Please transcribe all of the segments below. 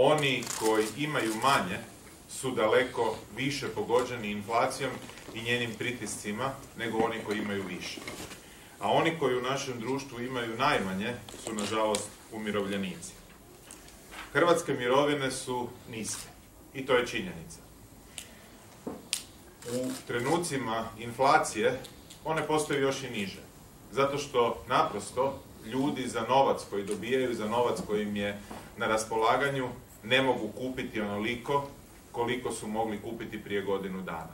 oni koji imaju manje su daleko više pogođeni inflacijom i njenim pritiscima nego oni koji imaju više. A oni koji u našem društvu imaju najmanje su, nažalost, umirovljenici. Hrvatske mirovine su niske i to je činjenica. U trenucima inflacije one postaju još i niže, zato što naprosto ljudi za novac koji dobijaju, za novac koji im je na raspolaganju, ne mogu kupiti onoliko koliko su mogli kupiti prije godinu dana.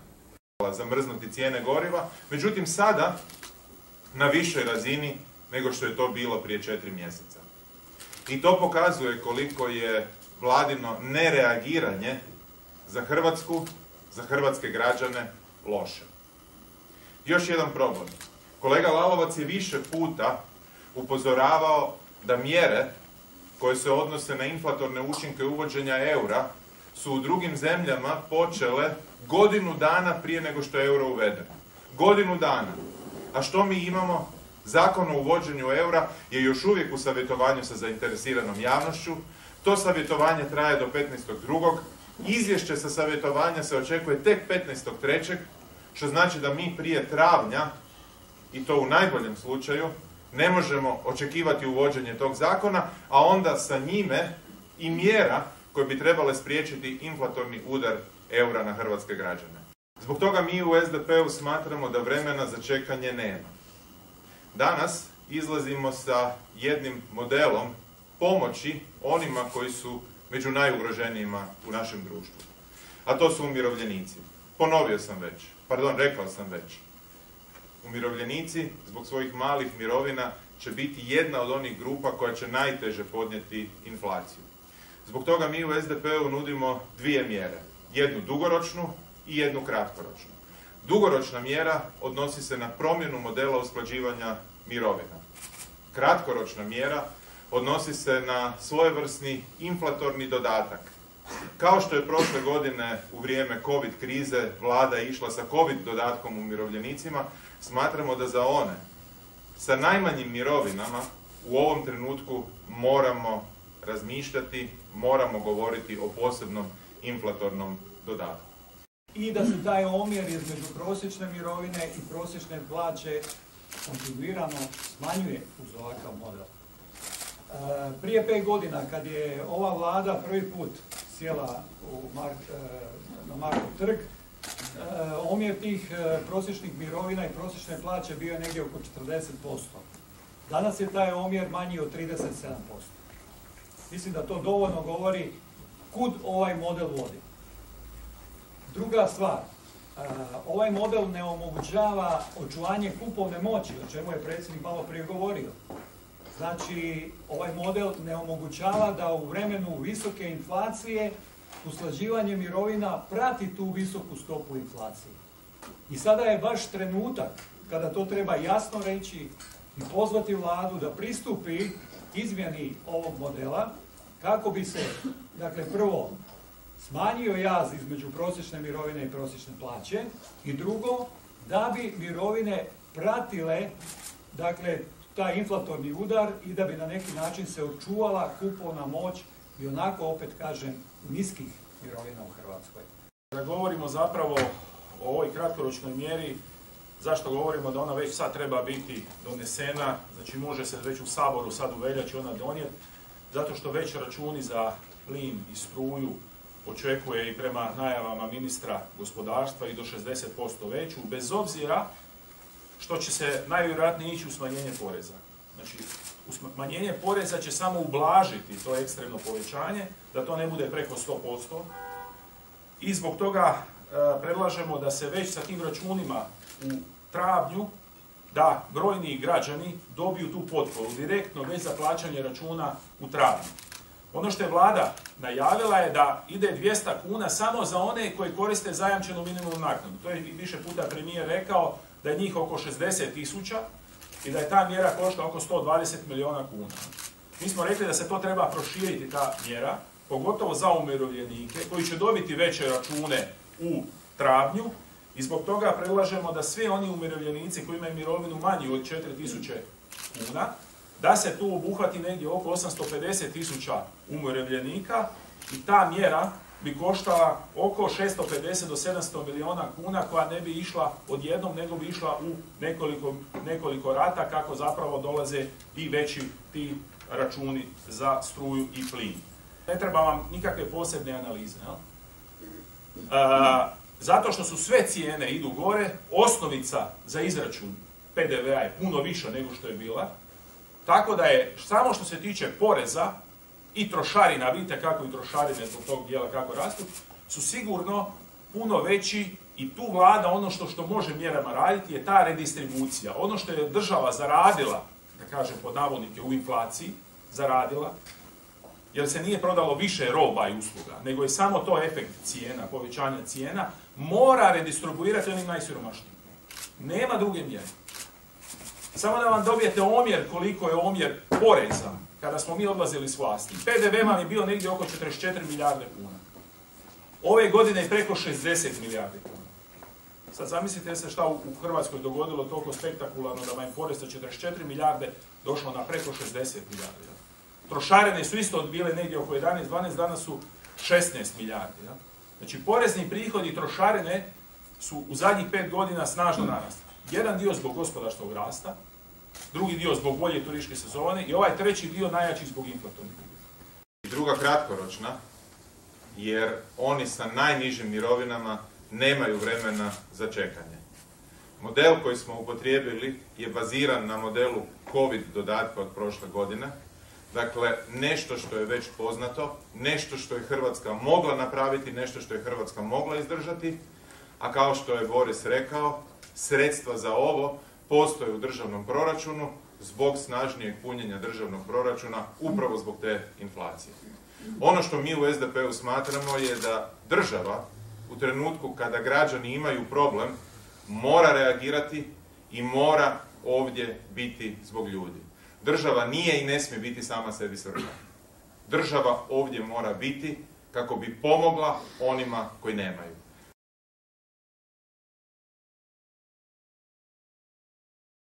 Zamrznuti cijene goriva, međutim sada na višoj razini nego što je to bilo prije 4 mjeseca. I to pokazuje koliko je vladino nereagiranje za Hrvatsku, za hrvatske građane loše. Još jedan problem. Kolega Lalovac je više puta upozoravao da mjere koje se odnose na inflatorne učinke uvođenja eura su u drugim zemljama počele godinu dana prije nego što je euro uveden. Godinu dana. A što mi imamo? Zakon o uvođenju eura je još uvijek u savjetovanju sa zainteresiranom javnošću. To savjetovanje traje do 15.2. Izvješće sa savjetovanja se očekuje tek 15.3. što znači da mi prije travnja, i to u najboljem slučaju, ne možemo očekivati uvođenje tog zakona, a onda sa njime i mjera koje bi trebale spriječiti inflatorni udar eura na hrvatske građane. Zbog toga mi u SDP-u smatramo da vremena za čekanje nema. Danas izlazimo sa jednim modelom pomoći onima koji su među najugroženijima u našem društvu. A to su umirovljenici. Rekao sam već. Umirovljenici zbog svojih malih mirovina će biti jedna od onih grupa koja će najteže podnijeti inflaciju. Zbog toga mi u SDP-u nudimo dvije mjere. Jednu dugoročnu i jednu kratkoročnu. Dugoročna mjera odnosi se na promjenu modela usklađivanja mirovina. Kratkoročna mjera odnosi se na svojevrsni inflatorni dodatak. Kao što je prošle godine u vrijeme COVID krize vlada išla sa COVID dodatkom umirovljenicima, smatramo da za one sa najmanjim mirovinama u ovom trenutku moramo razmišljati, moramo govoriti o posebnom inflatornom dodatku. I da se taj omjer između prosječne mirovine i prosječne plaće kontinuirano smanjuje uz ovakav model. Prije 5 godina, kad je ova vlada prvi put sjela na Markov trg, omjer tih prosječnih mirovina i prosječne plaće bio je negdje oko 40%. Danas je taj omjer manji od 37%. Mislim da to dovoljno govori kud ovaj model vodi. Druga stvar, ovaj model ne omogućava očuvanje kupovne moći, o čemu je predsjednik malo prije govorio. Znači, ovaj model ne omogućava da u vremenu visoke inflacije usklađivanje mirovina prati tu visoku stopu inflacije. I sada je baš trenutak kada to treba jasno reći i pozvati vladu da pristupi izmjeni ovog modela kako bi se, dakle, prvo smanjio jaz između prosječne mirovine i prosječne plaće i drugo, da bi mirovine pratile, dakle, taj inflatorni udar i da bi na neki način se očuvala kupovna moć i onako, opet kažem, niskih mirovina u Hrvatskoj. Kada govorimo zapravo o ovoj kratkoročnoj mjeri, zašto govorimo da ona već sad treba biti donesena, znači može se već u Saboru sad u veljači ona donijeti, zato što već računi za plin i struju očekuje i prema najavama ministra gospodarstva i do 60% veću, bez obzira što će se najvjerojatnije ići u smanjenje poreza. Znači, smanjenje poreza će samo ublažiti to ekstremno povećanje, da to ne bude preko 100%. I zbog toga predlažemo da se već sa tim računima u travnju, da brojni građani dobiju tu potporu direktno već za plaćanje računa u travnju. Ono što je vlada najavila je da ide 200 kuna samo za one koji koriste zajamčenu minimalnu naknadu. To je više puta premijer rekao da je njih oko 60.000 i da je ta mjera košta oko 120 milijuna kuna. Mi smo rekli da se to treba proširiti, ta mjera, pogotovo za umirovljenike koji će dobiti veće račune u travnju i zbog toga predlažemo da svi oni umirovljenici koji imaju mirovinu manju od 4.000 kuna, da se tu obuhvati negdje oko 850.000 umirovljenika I ta mjera bi koštala oko 650 do 700 milijuna kuna koja ne bi išla odjednom, nego bi išla u nekoliko rata kako zapravo dolaze i veći ti računi za struju i plin. Ne treba vam nikakve posebne analize. Zato što su sve cijene idu gore, osnovica za izračun PDV-a je puno više nego što je bila, tako da je samo što se tiče poreza i trošarina, vidite kako i trošarine zbog tog dijela kako rastu, su sigurno puno veći i tu vlada ono što može mjerama raditi je ta redistribucija. Ono što je država zaradila, da kažem pod navodnike u inflaciji, zaradila, jer se nije prodalo više roba i usluga, nego je samo to efekt cijena, povećanja cijena, mora redistribuirati onim najsiromašnijim. Nema druge mjere. Samo da vam dobijete omjer koliko je omjer poreza, kada smo mi odlazili s vlasti. PDV vam je bio negdje oko 44 milijarde kuna. Ove godine je preko 60 milijarde kuna. Sad zamislite se šta u Hrvatskoj dogodilo toliko spektakularno da vam je porez sa 44 milijarde došlo na preko 60 milijarde. Trošarine su isto bile negdje oko 11-12, danas su 16 milijardi. Znači, porezni prihodi i trošarine su u zadnjih 5 godina snažno narasli. Jedan dio zbog gospodarskog rasta, drugi dio zbog bolje turističke sezone i ovaj treći dio najjači zbog inflatornih. Druga kratkoročna, jer oni sa najnižim mirovinama nemaju vremena za čekanje. Model koji smo upotrijebili je baziran na modelu COVID dodatka od prošle godine. Dakle, nešto što je već poznato, nešto što je Hrvatska mogla napraviti, nešto što je Hrvatska mogla izdržati, a kao što je Boris rekao, sredstva za ovo postoje u državnom proračunu zbog snažnijeg punjenja državnog proračuna, upravo zbog te inflacije. Ono što mi u SDP-u smatramo je da država u trenutku kada građani imaju problem mora reagirati i mora ovdje biti zbog ljudi. Država nije i ne smije biti sama sebi svrha. Država ovdje mora biti kako bi pomogla onima koji nemaju.